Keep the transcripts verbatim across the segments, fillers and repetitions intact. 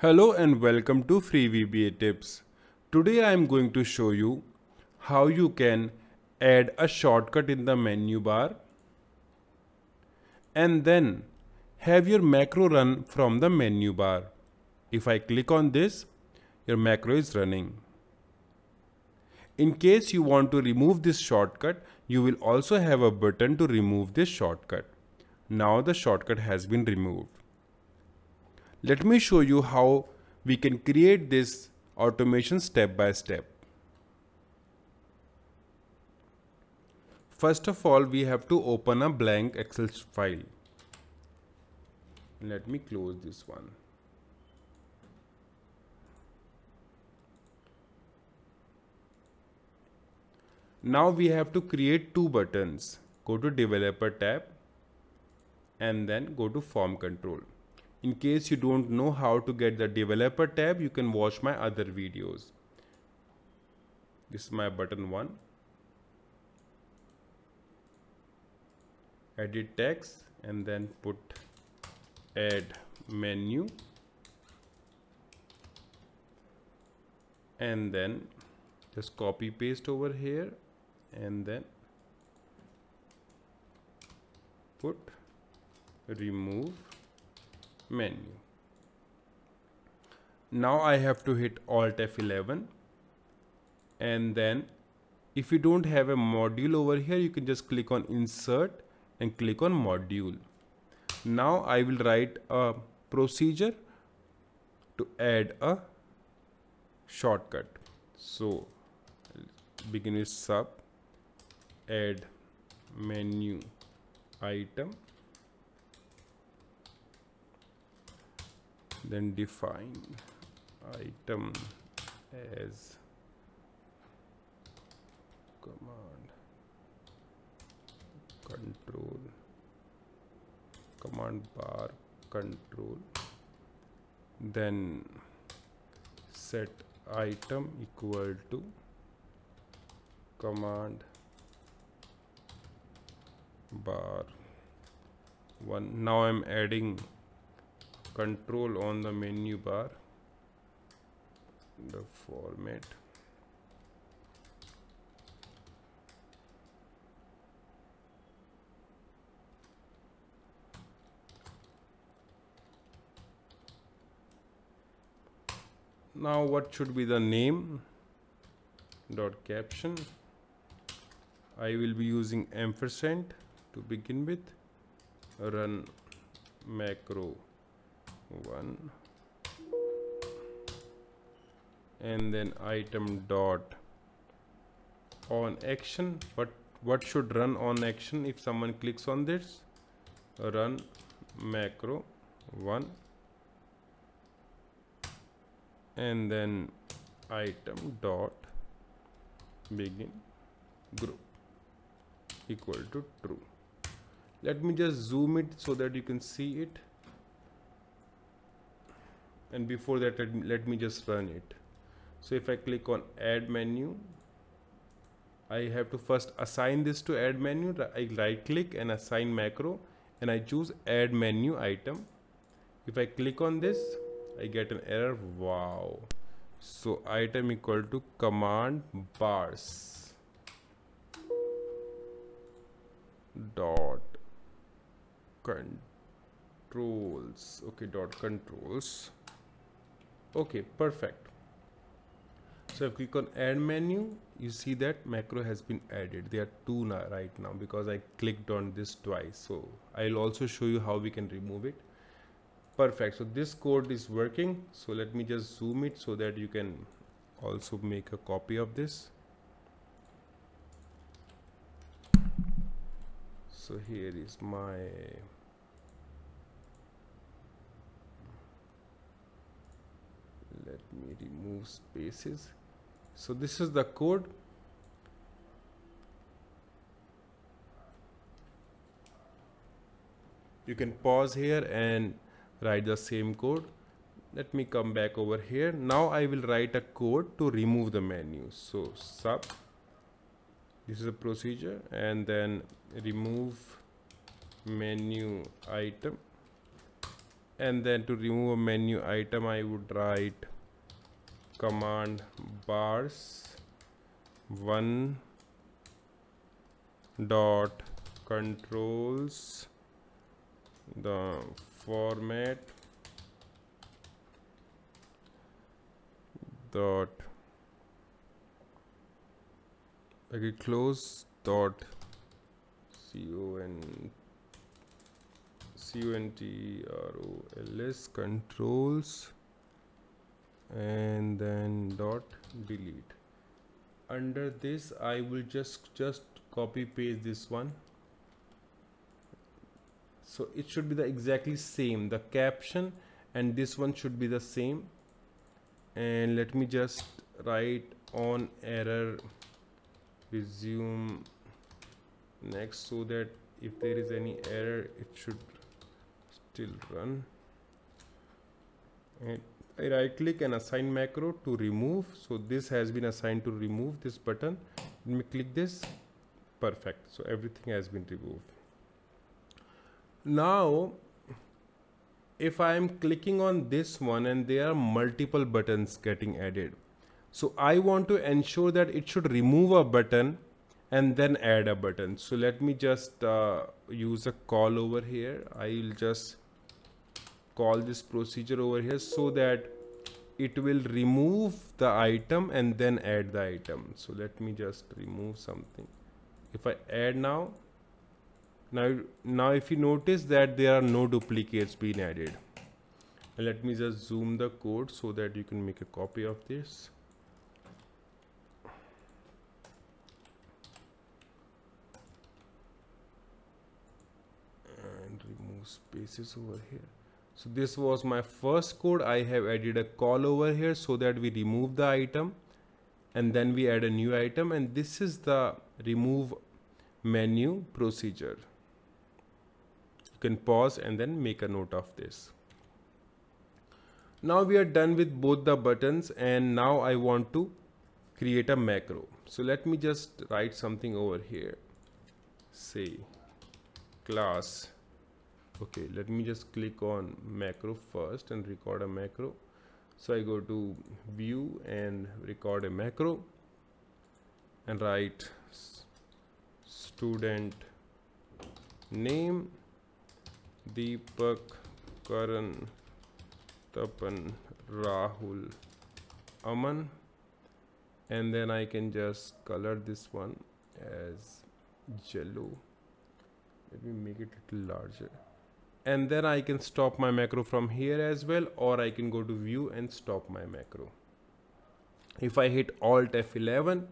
Hello and welcome to Free V B A Tips. Today I am going to show you how you can add a shortcut in the menu bar and then have your macro run from the menu bar. If I click on this, your macro is running. In case you want to remove this shortcut, you will also have a button to remove this shortcut. Now the shortcut has been removed. Let me show you how we can create this automation step by step. First of all, we have to open a blank Excel file. Let me close this one. Now we have to create two buttons. Go to Developer tab and then go to Form Control. In case you don't know how to get the Developer tab, you can watch my other videos. This is my button one. Edit text and then put add menu and then just copy paste over here and then put remove menu. Now I have to hit Alt F eleven, and then if you don't have a module over here, you can just click on insert and click on module. Now I will write a procedure to add a shortcut. So begin with sub add menu item, then define item as command control command bar control, then set item equal to command bar one. Now I'm adding control on the menu bar, the format, now what should be the name, dot caption. I will be using ampersand to begin with, run macro one, and then item dot on action. But what should run on action if someone clicks on this? Run macro one and then item dot begin group equal to true. Let me just zoom it so that you can see it. And before that, let me, let me just run it. So if I click on add menu, I have to first assign this to add menu. I right click and assign macro, and I choose add menu item. If I click on this, I get an error. Wow. So item equal to command bars dot controls. Okay, dot controls. Okay, perfect. So if I click on add menu, you see that macro has been added. There are two now right now because I clicked on this twice. So I'll also show you how we can remove it. Perfect. So this code is working. So let me just zoom it so that you can also make a copy of this. So here is my let me remove spaces. So this is the code. You can pause here and write the same code. Let me come back over here. Now I will write a code to remove the menu. So sub, this is a procedure, and then remove menu item and then to remove a menu item I would write command bars one dot controls the format dot okay close dot controls controls and then dot delete. Under this I will just just copy paste this one, so it should be the exactly same, the caption and this one should be the same. And let me just write on error resume next, so that if there is any error it should still run. And I right click and assign macro to remove. So this has been assigned to remove this button. Let me click this. Perfect. So everything has been removed. Now if I am clicking on this one and there are multiple buttons getting added, so I want to ensure that it should remove a button and then add a button. So let me just uh, use a call over here. I will just call this procedure over here so that it will remove the item and then add the item. So let me just remove something. If I add now, now, now if you notice that there are no duplicates being added. And let me just zoom the code so that you can make a copy of this. Spaces over here. So this was my first code. I have added a call over here so that we remove the item and then we add a new item, and this is the remove menu procedure. You can pause and then make a note of this. Now we are done with both the buttons, and now I want to create a macro. So let me just write something over here, say class. Okay, let me just click on macro first and record a macro. So I go to view and record a macro and write student name Deepak Karan Tapan Rahul Aman, and then I can just color this one as yellow. Let me make it a little larger. And then I can stop my macro from here as well, or I can go to view and stop my macro. If I hit alt F eleven,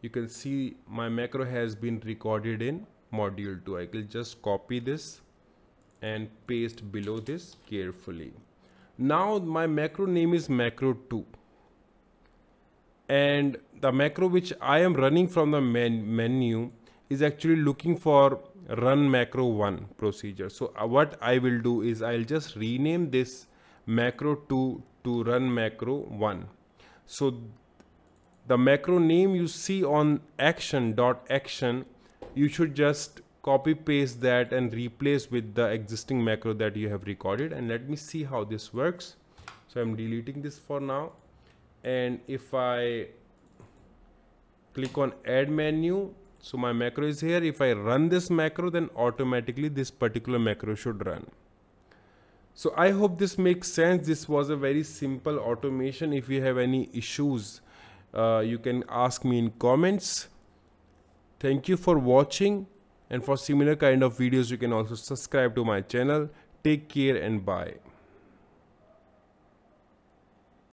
you can see my macro has been recorded in module two. I will just copy this and paste below this carefully. Now my macro name is macro two, and the macro which I am running from the men menu is actually looking for run macro one procedure. So uh, what I will do is I'll just rename this macro two to run macro one. So the macro name you see on action dot action, you should just copy paste that and replace with the existing macro that you have recorded. And let me see how this works. So I'm deleting this for now, and if I click on add menu, so my macro is here. If I run this macro, then automatically this particular macro should run. So I hope this makes sense. This was a very simple automation. If you have any issues, uh, you can ask me in comments. Thank you for watching, and for similar kind of videos, you can also subscribe to my channel. Take care and bye.